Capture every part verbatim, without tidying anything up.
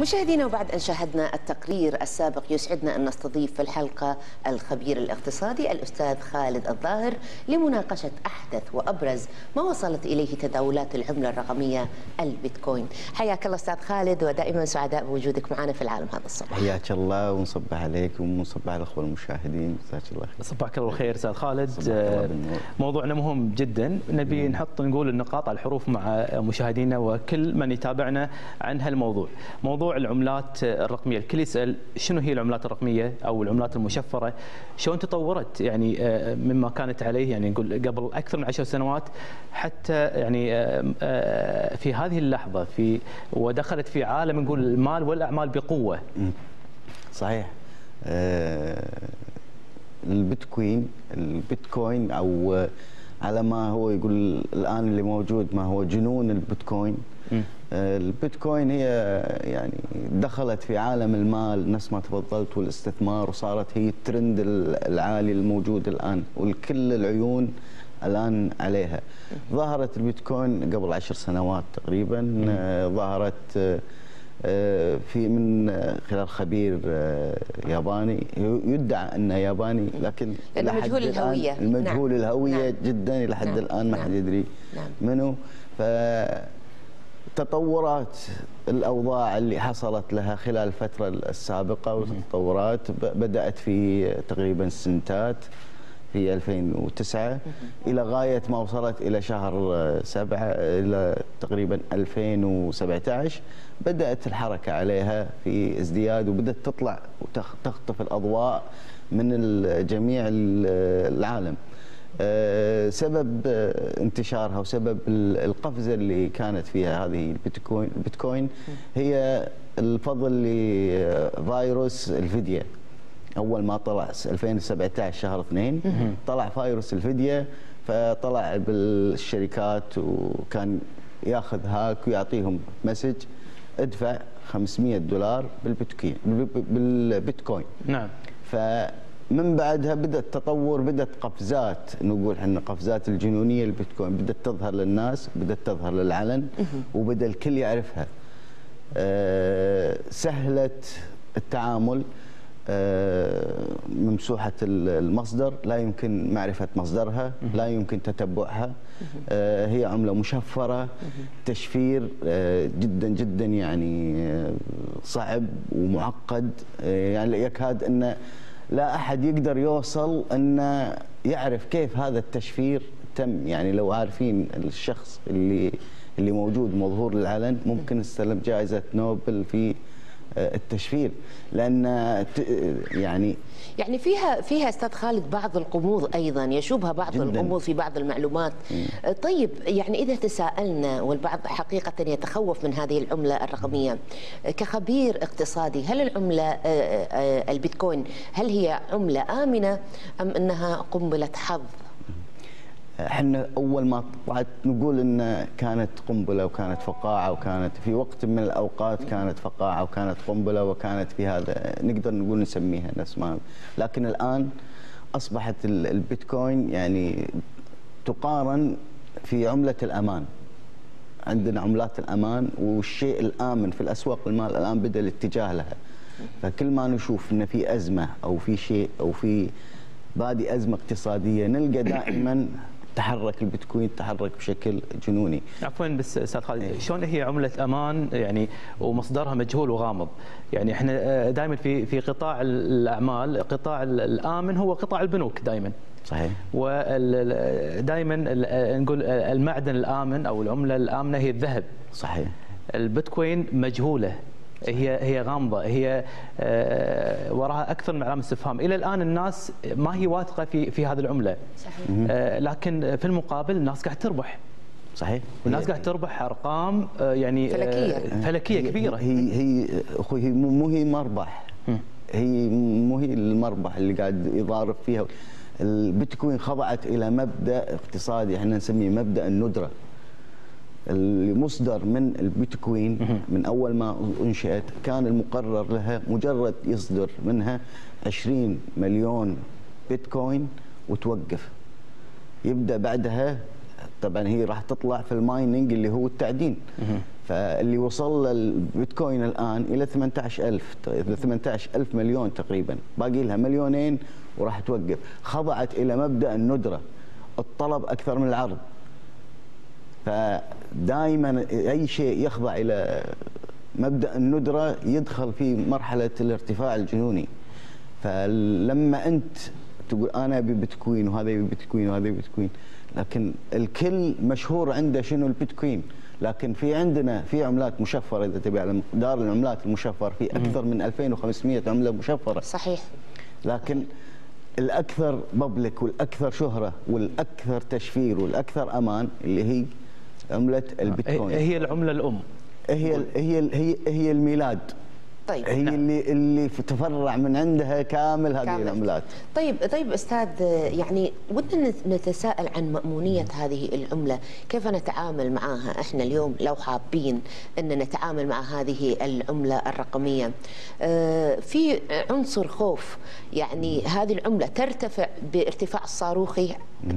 مشاهدينا، وبعد أن شاهدنا التقرير السابق يسعدنا أن نستضيف في الحلقة الخبير الاقتصادي الأستاذ خالد الظاهر لمناقشة أحدث وأبرز ما وصلت إليه تداولات العملة الرقمية البيتكوين. حياك الله أستاذ خالد، ودائما سعداء بوجودك معنا في العالم هذا الصباح. حياك الله، ونصبح عليكم ونصبح على الأخوة المشاهدين. جزاك الله خير. صباحك الله خير أستاذ خالد. موضوعنا مهم جدا، نبي نحط نقول النقاط على الحروف مع مشاهدينا وكل من يتابعنا عن هالموضوع. موضوع العملات الرقميه، الكل يسال شنو هي العملات الرقميه او العملات المشفره، شلون تطورت يعني مما كانت عليه، يعني نقول قبل اكثر من عشر سنوات حتى يعني في هذه اللحظه، في ودخلت في عالم نقول المال والاعمال بقوه. صحيح. البيتكوين البيتكوين او على ما هو يقول الان اللي موجود، ما هو جنون البيتكوين. البيتكوين هي يعني دخلت في عالم المال نفس ما تفضلت والاستثمار، وصارت هي الترند العالي الموجود الان، والكل العيون الان عليها. ظهرت البيتكوين قبل عشر سنوات تقريبا، ظهرت في من خلال خبير ياباني يدعى انه ياباني، لكن مجهول الهويه، مجهول نعم. الهويه نعم. جدا لحد نعم. الان ما حد يدري نعم. منو. ف تطورات الاوضاع اللي حصلت لها خلال الفتره السابقه، والتطورات بدات في تقريبا السنتات في ألفين وتسعة الى غايه ما وصلت الى شهر سبعة الى تقريبا ألفين وسبعة عشر. بدات الحركه عليها في ازدياد، وبدات تطلع وتخطف الاضواء من جميع العالم. سبب انتشارها وسبب القفزه اللي كانت فيها هذه البيتكوين البيتكوين هي الفضل لفيروس الفديه. اول ما طلع ألفين وسبعة عشر شهر اثنين طلع فيروس الفديه، فطلع بالشركات وكان ياخذ هاك ويعطيهم مسج ادفع خمسمئة دولار بالبيتكوين بالبيتكوين نعم. ف من بعدها بدا التطور، بدات قفزات، نقول احنا قفزات الجنونيه البيتكوين، بدات تظهر للناس، بدات تظهر للعلن، وبدا الكل يعرفها. أه سهلت التعامل، أه ممسوحه المصدر، لا يمكن معرفه مصدرها، لا يمكن تتبعها. أه هي عمله مشفره، تشفير أه جدا جدا يعني صعب ومعقد، يعني يكاد انه لا أحد يقدر يوصل أن يعرف كيف هذا التشفير تم. يعني لو عارفين الشخص اللي اللي موجود مظهور للعلن ممكن استلم جائزة نوبل في التشفير، لأن يعني يعني فيها فيها استاذ خالد بعض الغموض، ايضا يشوبها بعض الغموض في بعض المعلومات. م. طيب، يعني اذا تساءلنا والبعض حقيقه يتخوف من هذه العمله الرقميه، كخبير اقتصادي هل العمله البيتكوين هل هي عمله امنه ام انها قنبله حظ؟ احنا اول ما طلعت نقول ان كانت قنبله وكانت فقاعه، وكانت في وقت من الاوقات كانت فقاعه وكانت قنبله، وكانت في هذا نقدر نقول نسميها نفس ما. لكن الان اصبحت البيتكوين يعني تقارن في عمله الامان. عندنا عملات الامان، والشيء الامن في الاسواق المال الان بدا الاتجاه لها. فكل ما نشوف ان في ازمه او في شيء او في بادي ازمه اقتصاديه، نلقى دائما تحرك البيتكوين، تحرك بشكل جنوني. عفوا بس استاذ خالد، شلون هي عمله امان يعني ومصدرها مجهول وغامض؟ يعني احنا دائما في في قطاع الاعمال، قطاع الامن هو قطاع البنوك دائما. صحيح. ودائما نقول المعدن الامن او العمله الامنه هي الذهب. صحيح. البيتكوين مجهوله، هي هي غامضه، هي وراها اكثر من علامه استفهام. الى الان الناس ما هي واثقه في في هذه العمله. صحيح. لكن في المقابل الناس قاعد تربح. صحيح. والناس قاعد تربح ارقام يعني فلكيه فلكيه كبيره. هي هي اخوي، هي مو هي مربح، هي مو هي المربح اللي قاعد يضارب فيها. البيتكوين خضعت الى مبدا اقتصادي احنا نسميه مبدا الندره. المصدر من البيتكوين من أول ما أنشئت كان المقرر لها مجرد يصدر منها عشرين مليون بيتكوين وتوقف. يبدأ بعدها طبعا هي راح تطلع في الماينينج اللي هو التعدين. فاللي وصل البيتكوين الان الى ثمانية عشر ألف الى ثمانية عشر ألف مليون تقريبا، باقي لها مليونين وراح توقف. خضعت الى مبدا الندره، الطلب اكثر من العرض. فدائما اي شيء يخضع الى مبدا الندره يدخل في مرحله الارتفاع الجنوني. فلما انت تقول انا ابي بيتكوين وهذا يبي بيتكوين وهذا يبي بيتكوين، لكن الكل مشهور عنده شنو البيتكوين، لكن في عندنا في عملات مشفره. اذا تبي على مقدار العملات المشفره في اكثر من ألفين وخمسمئة عمله مشفره. صحيح. لكن الاكثر بابليك والاكثر شهره والاكثر تشفير والاكثر امان اللي هي عمله البيتكوين. هي العمله الام. هي هي هي هي الميلاد. طيب. هي نعم. اللي اللي تفرع من عندها كامل هذه كامل. العملات. طيب طيب استاذ، يعني ودنا نتساءل عن مأمونية هذه العملة، كيف نتعامل معاها احنا اليوم لو حابين ان نتعامل مع هذه العملة الرقمية. آه في عنصر خوف، يعني هذه العملة ترتفع بارتفاع صاروخي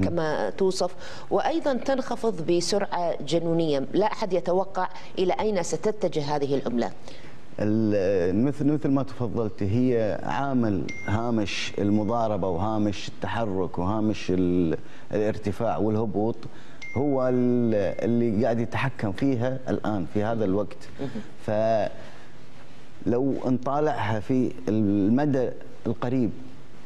كما توصف، وايضا تنخفض بسرعة جنونية، لا احد يتوقع الى اين ستتجه هذه العملة. مثل مثل ما تفضلت، هي عامل هامش المضاربه وهامش التحرك وهامش الارتفاع والهبوط هو اللي قاعد يتحكم فيها الان في هذا الوقت. فلو نطالعها في المدى القريب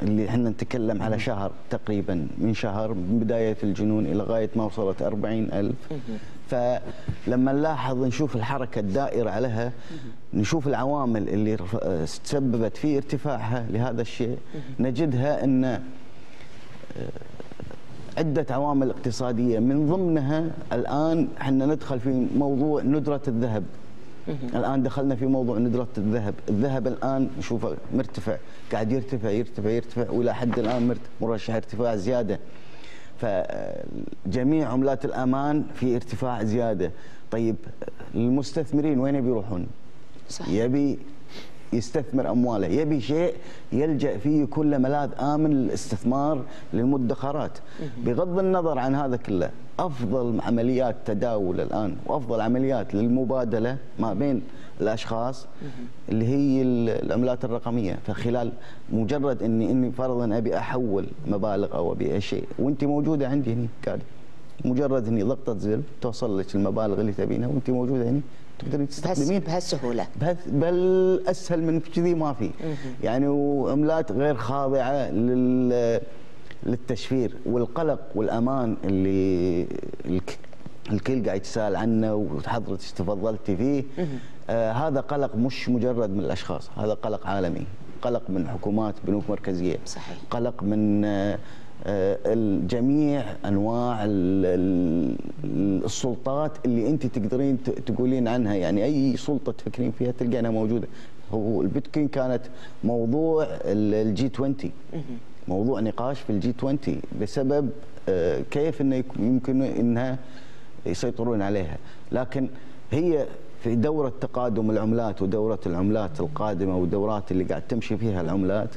اللي احنا نتكلم على شهر تقريبا، من شهر من بدايه الجنون الى غايه ما وصلت أربعين ألف، فلما نلاحظ نشوف الحركه الدائره عليها، نشوف العوامل اللي تسببت في ارتفاعها لهذا الشيء، نجدها ان عده عوامل اقتصاديه من ضمنها الان احنا ندخل في موضوع ندره الذهب. الان دخلنا في موضوع ندره الذهب، الذهب الان نشوفه مرتفع، قاعد يرتفع يرتفع يرتفع والى حد الان مرشح ارتفاع زياده. فجميع عملات الامان في ارتفاع زياده. طيب المستثمرين وين يبي يروحون؟ صحيح. يبي يستثمر امواله، يبي شيء يلجا فيه كل ملاذ امن للاستثمار للمدخرات. بغض النظر عن هذا كله، افضل عمليات تداول الان وافضل عمليات للمبادله ما بين الاشخاص اللي هي العملات الرقميه. فخلال مجرد اني اني فرضا ابي احول مبالغ او ابي شيء وانت موجوده عندي هنا قاعده، مجرد اني ضغطه زر توصل لك المبالغ اللي تبينها وانت موجوده هنا تقدرين تستخدمين بهالسهوله. بل اسهل من كذي ما في. يعني وعملات غير خاضعه لل للتشفير والقلق والامان اللي الكل قاعد يتساءل عنه وحضرتك تفضلتي فيه. آه هذا قلق مش مجرد من الاشخاص، هذا قلق عالمي، قلق من حكومات، بنوك مركزيه. صحيح. قلق من آه جميع انواع السلطات اللي انت تقدرين تقولين عنها، يعني اي سلطه تفكرين فيها تلقينها موجوده. هو البيتكوين كانت موضوع الجي عشرين، موضوع نقاش في الجي عشرين بسبب كيف انه يمكن انها يسيطرون عليها، لكن هي في دوره تقادم العملات ودوره العملات القادمه والدورات اللي قاعد تمشي فيها العملات.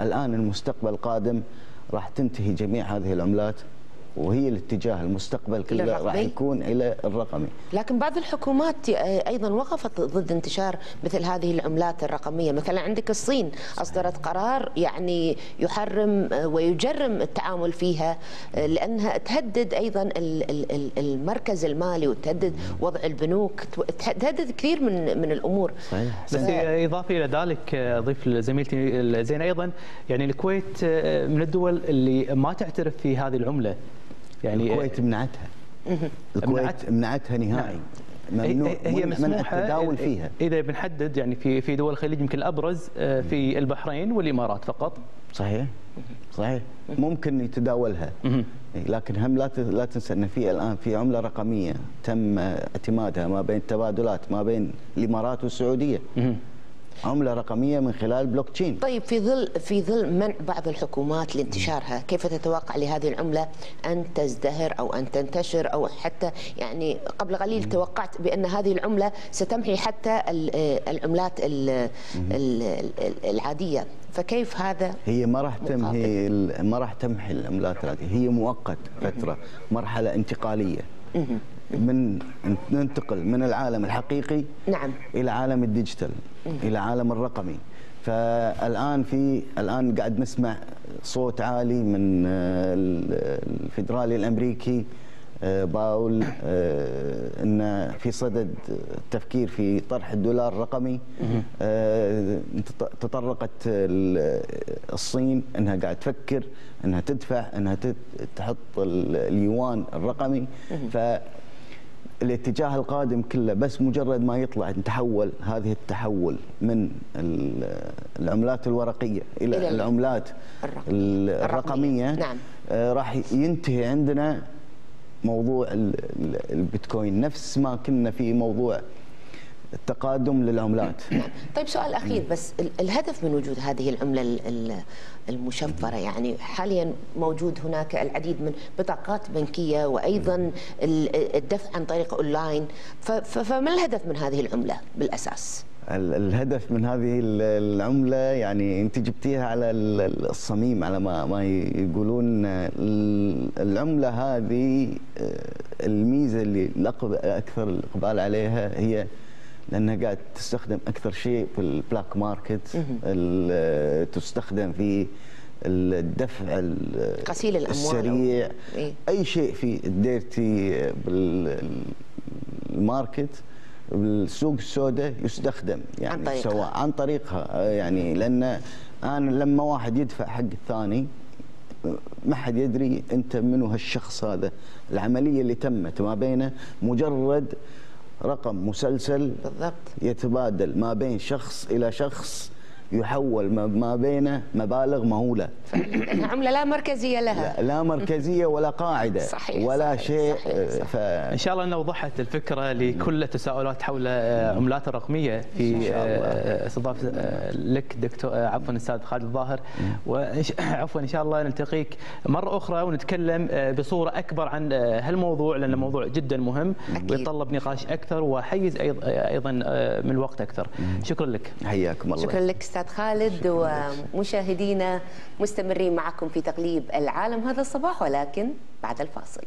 الان المستقبل قادم، راح تنتهي جميع هذه العملات وهي الاتجاه المستقبل كله راح يكون الى الرقمي. لكن بعض الحكومات ايضا وقفت ضد انتشار مثل هذه العملات الرقميه، مثلا عندك الصين اصدرت قرار يعني يحرم ويجرم التعامل فيها لانها تهدد ايضا المركز المالي وتهدد وضع البنوك، تهدد كثير من من الامور. صحيح. بس اضافه الى ذلك، اضيف لزميلتي زين ايضا، يعني الكويت من الدول اللي ما تعترف في هذه العمله. يعني الكويت منعتها. الكويت منعتها نهائي. ممنوع منع التداول فيها. اذا بنحدد يعني في في دول الخليج يمكن الابرز في البحرين والامارات فقط. صحيح صحيح، ممكن يتداولها، لكن هم لا لا تنسى ان في الان في عمله رقميه تم اعتمادها ما بين التبادلات ما بين الامارات والسعوديه. عملة رقمية من خلال بلوك تشين. طيب في ظل في ظل منع بعض الحكومات لانتشارها، كيف تتوقع لهذه العملة أن تزدهر أو أن تنتشر؟ أو حتى يعني قبل قليل توقعت بأن هذه العملة ستمحي حتى العملات العادية، فكيف هذا؟ هي ما راح تمحي ما راح تمحي العملات العادية، هي مؤقت فترة، مرحلة انتقالية. من ننتقل من العالم الحقيقي نعم الى عالم الديجيتال الى عالم الرقمي. فالان في الان قاعد نسمع صوت عالي من الفيدرالي الامريكي باول ان في صدد التفكير في طرح الدولار الرقمي. تطرقت الصين انها قاعد تفكر انها تدفع انها تحط اليوان الرقمي. ف الاتجاه القادم كله بس مجرد ما يطلع نتحول هذه التحول من العملات الورقية إلى العملات الرقمية, الرقمية. نعم. راح ينتهي عندنا موضوع البيتكوين نفس ما كنا في موضوع التقادم للعملات. طيب سؤال أخير بس، الهدف من وجود هذه العملة المشفرة، يعني حاليا موجود هناك العديد من بطاقات بنكية وأيضا الدفع عن طريق أونلاين، فما الهدف من هذه العملة بالأساس؟ الهدف من هذه العملة يعني أنت جبتيها على الصميم، على ما ما يقولون العملة هذه الميزة اللي أكثر الإقبال عليها هي لأنها قاعد تستخدم أكثر شيء في البلاك ماركت، تستخدم في الدفع غسيل الأموال السريع، إيه؟ أي شيء في الديرتي بالماركت بالسوق السوداء يستخدم، يعني عن سواء عن طريقها، يعني لأن أنا لما واحد يدفع حق الثاني ما حد يدري أنت منو هالشخص هذا، العملية اللي تمت ما بينه مجرد رقم مسلسل بالضبط يتبادل ما بين شخص إلى شخص، يحول ما بين مبالغ مهولة. عملة لا مركزية لها، لا, لا مركزية ولا قاعدة صحيح ولا صحيح شيء صحيح صحيح. ف... إن شاء الله أن وضحت الفكرة لكل التساؤلات حول عملات الرقمية في استضافة لك دكتور عفوا الأستاذ خالد الظاهر، وعفوا إن شاء الله نلتقيك مرة أخرى ونتكلم بصورة أكبر عن هالموضوع، لأنه موضوع جدا مهم ويتطلب نقاش أكثر وحيز أيضا من الوقت أكثر. شكرا لك. حياكم الله. شكرا لك أستاذ خالد. ومشاهدينا مستمرين معكم في تقليب العالم هذا الصباح، ولكن بعد الفاصل.